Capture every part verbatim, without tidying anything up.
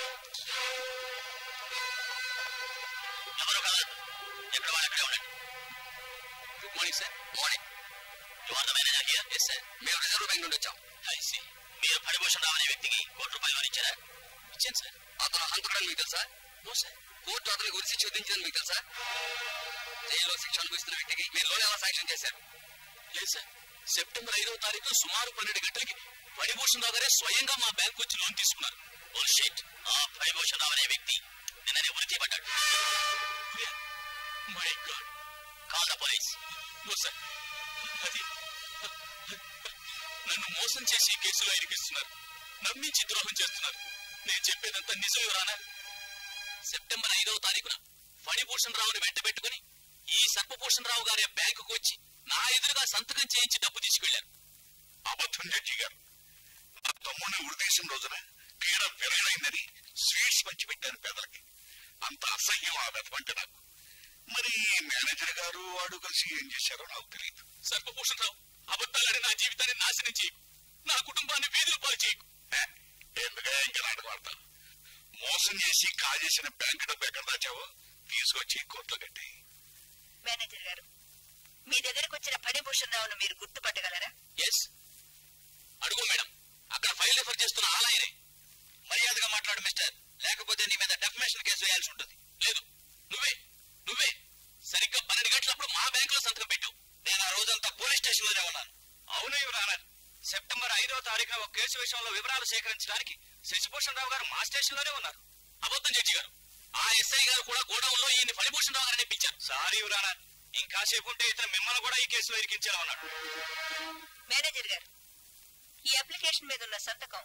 Good morning, sir. Morning. You are the manager here? Yes, sir. May I reserve bank account? I see. May I permission to any person? Court rupees only, sir. Yes, sir. That is another meter, sir. No, sir. Court that is only six thousand meter, sir. Jail or section which is the person? May loan or sanction, sir. Yes, sir. September five तारीख को सुमार पन्ने घंटे की परिभूषण दादरे स्वयं का मां bank को लोन తీసుకున్నారు bullshit आप परिभूषण दादरे व्यक्ति मैंने ने उल्टी पटक my god call the police no sir అది నన్ను మోసం చేసి కేసులో ఇరికిస్తున్నారు నమ్మించి ద్రోహం చేస్తున్నారు నేను చెప్పేదంతా నిజమే రానా సెప్టెంబర్ ఐదవ తారీఖున పరిభూషణ రావుని వెంటబెట్టుకొని ఈ సర్పభూషణ రావు గారి బ్యాంకుకు వచ్చి నా ఎదురుగా సంతకం చేయించి డబ్బు తీసుకెళ్లారు అబద్ధం జట్టిగారు నా తమ్ముని ఉద్దేశం రోజున పీడ పెరగైందని స్వీట్స్ పంచి పెట్టారు పేదలకి అంత అసహ్యం ఆ వెతపంట నాకు మరి మేనేజర్ గారు వాడు కలిసి ఏం చేశారో నాకు తెలియదు సర్పభూషణ్ రావు అబద్ధాలని నా జీవితాన్ని నాశనం చేయకు నా కుటుంబాన్ని వీధుల పాలు చేయకు ఎందుకే ఇంకా నాటకవాడతావు మోసం చేసి కాజేసిన బ్యాంక్ డబ్బు ఎక్కడ దాచావో తీసుకొచ్చి కోర్టులో కట్టి మేనేజర్ గారు మీ దగ్గరకు వచ్చిన పరిభూషణ్ రావును మీరు గుర్తుపట్టగలరా ఎస్ అడుగు మేడం అక్కడ ఫైల్ రిఫర్ చేస్తున్న ఆలయనే మర్యాదగా మాట్లాడు మిస్టర్ లేకపోతే నీ మీద డెఫమేషన్ కేసు వేయాల్సి ఉంటుంది లేదు నువ్వే నువ్వే సరిగ్గా పన్నెండు గంటలప్పుడు మా బ్యాంకులో సంతకం పెట్టు నేను ఆ రోజంతా పోలీస్ స్టేషన్లోనే ఉన్నాను అవును యువరానా సెప్టెంబర్ ఐదవ తారీఖున ఒక కేసు విషయంలో వివరాలు సేకరించడానికి శశిభూషణ్ రావు గారు మా స్టేషన్లోనే ఉన్నారు అబద్ధం జడ్జి గారు ఆ ఎస్ఐ గారు కూడా గోడౌన్లో ఈయన పరిభూషణ్ రావు గారిని పిలిచారు సారీ యువరానా ఇంకాసేపు ఉంటే ఇతను మిమ్మల్ని కూడా ఈ కేసులో ఇరికించాలా ఉన్నాడు మేనేజర్ గారు ఈ అప్లికేషన్ మీద ఉన్న సంతకం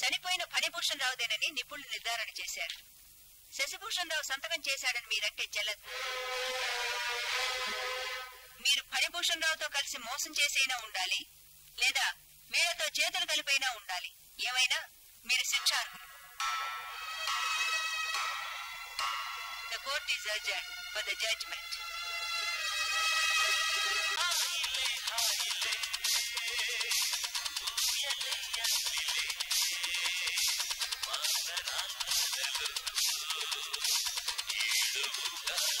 చనిపోయిన పరిభూషణ్ రావుదేనని నిపుణులు నిర్ధారణ చేశారు శశిభూషణ్ రావు సంతకం చేశాడని మీరంటే జలదు మీరు పరిభూషణ్ రావుతో కలిసి మోసం చేసైనా ఉండాలి లేదా వీళ్ళతో చేతులు కలిపైనా ఉండాలి ఏమైనా మీరు శిక్ష The court is adjourned for the judgment. Thank you.